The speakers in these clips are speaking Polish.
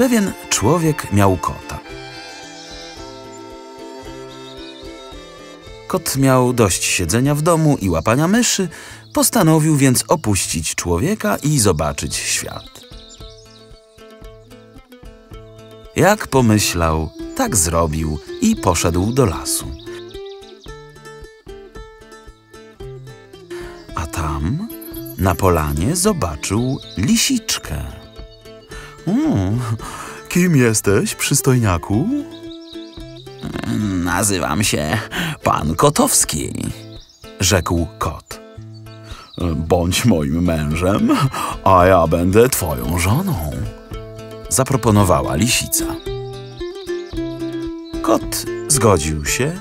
Pewien człowiek miał kota. Kot miał dość siedzenia w domu i łapania myszy, postanowił więc opuścić człowieka i zobaczyć świat. Jak pomyślał, tak zrobił i poszedł do lasu. A tam, na polanie, zobaczył lisiczkę. Kim jesteś, przystojniaku? Nazywam się Pan Kotowski, rzekł kot. Bądź moim mężem, a ja będę twoją żoną, zaproponowała lisica. Kot zgodził się,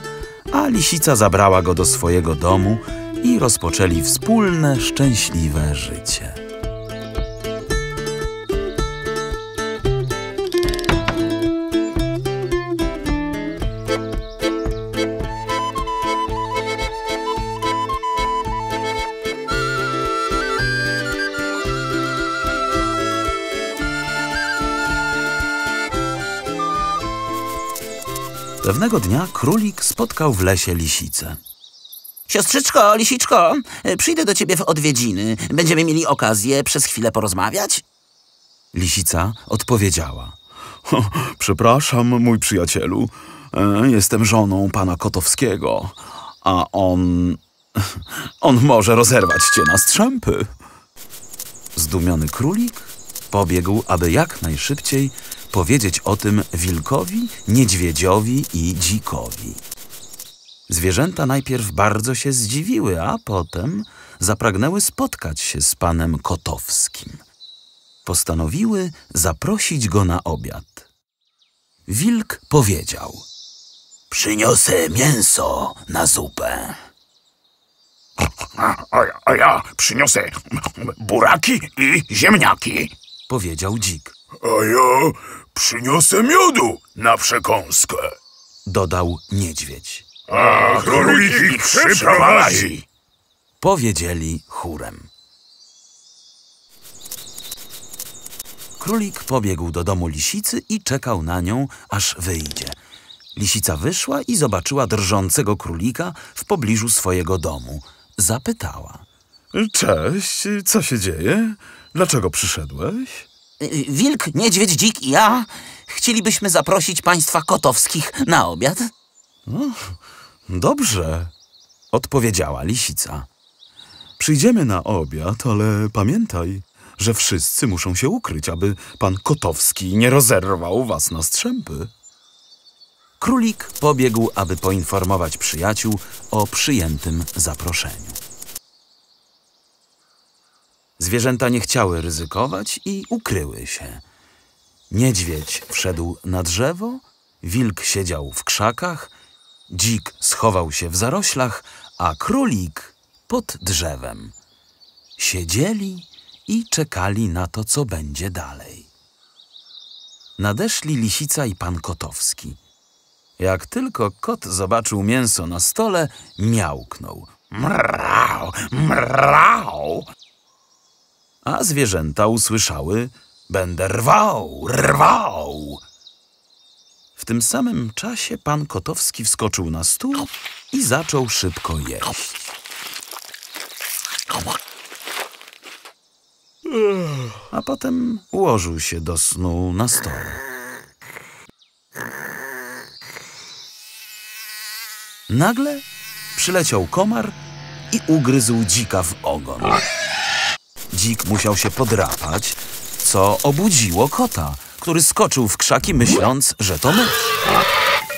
a lisica zabrała go do swojego domu i rozpoczęli wspólne, szczęśliwe życie. Pewnego dnia królik spotkał w lesie lisicę. Siostrzyczko, lisiczko, przyjdę do ciebie w odwiedziny. Będziemy mieli okazję przez chwilę porozmawiać? Lisica odpowiedziała. Przepraszam, mój przyjacielu. Jestem żoną pana Kotowskiego, a on może rozerwać cię na strzępy. Zdumiony królik pobiegł, aby jak najszybciej powiedzieć o tym wilkowi, niedźwiedziowi i dzikowi. Zwierzęta najpierw bardzo się zdziwiły, a potem zapragnęły spotkać się z panem Kotowskim. Postanowiły zaprosić go na obiad. Wilk powiedział: przyniosę mięso na zupę. A ja przyniosę buraki i ziemniaki, powiedział dzik. A ja przyniosę miodu na przekąskę, dodał niedźwiedź. A królik ich przyprowadzi, powiedzieli chórem. Królik pobiegł do domu lisicy i czekał na nią, aż wyjdzie. Lisica wyszła i zobaczyła drżącego królika w pobliżu swojego domu. Zapytała. Cześć, co się dzieje? Dlaczego przyszedłeś? Wilk, niedźwiedź, dzik i ja chcielibyśmy zaprosić państwa Kotowskich na obiad. Dobrze, odpowiedziała lisica. Przyjdziemy na obiad, ale pamiętaj, że wszyscy muszą się ukryć, aby pan Kotowski nie rozerwał was na strzępy. Królik pobiegł, aby poinformować przyjaciół o przyjętym zaproszeniu. Zwierzęta nie chciały ryzykować i ukryły się. Niedźwiedź wszedł na drzewo, wilk siedział w krzakach, dzik schował się w zaroślach, a królik pod drzewem. Siedzieli i czekali na to, co będzie dalej. Nadeszli lisica i pan Kotowski. Jak tylko kot zobaczył mięso na stole, miałknął. Mrau, mrau. A zwierzęta usłyszały: będę rwał, rwał. W tym samym czasie pan Kotowski wskoczył na stół i zaczął szybko jeść. A potem ułożył się do snu na stole. Nagle przyleciał komar i ugryzł dzika w ogon. Dzik musiał się podrapać, co obudziło kota, który skoczył w krzaki, myśląc, że to mysz.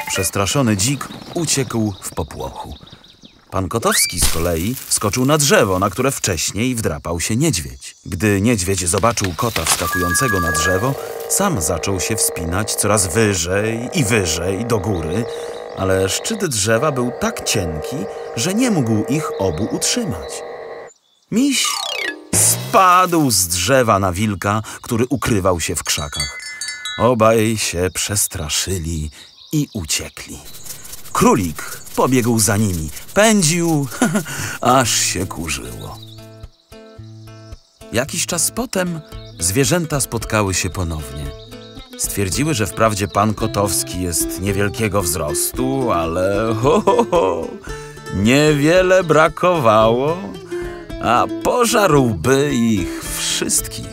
Przestraszony dzik uciekł w popłochu. Pan Kotowski z kolei skoczył na drzewo, na które wcześniej wdrapał się niedźwiedź. Gdy niedźwiedź zobaczył kota wskakującego na drzewo, sam zaczął się wspinać coraz wyżej i wyżej do góry, ale szczyt drzewa był tak cienki, że nie mógł ich obu utrzymać. Miś spadł z drzewa na wilka, który ukrywał się w krzakach. Obaj się przestraszyli i uciekli. Królik pobiegł za nimi, pędził, aż się kurzyło. Jakiś czas potem zwierzęta spotkały się ponownie. Stwierdziły, że wprawdzie pan Kotowski jest niewielkiego wzrostu, ale niewiele brakowało, a pożarłby ich wszystkich.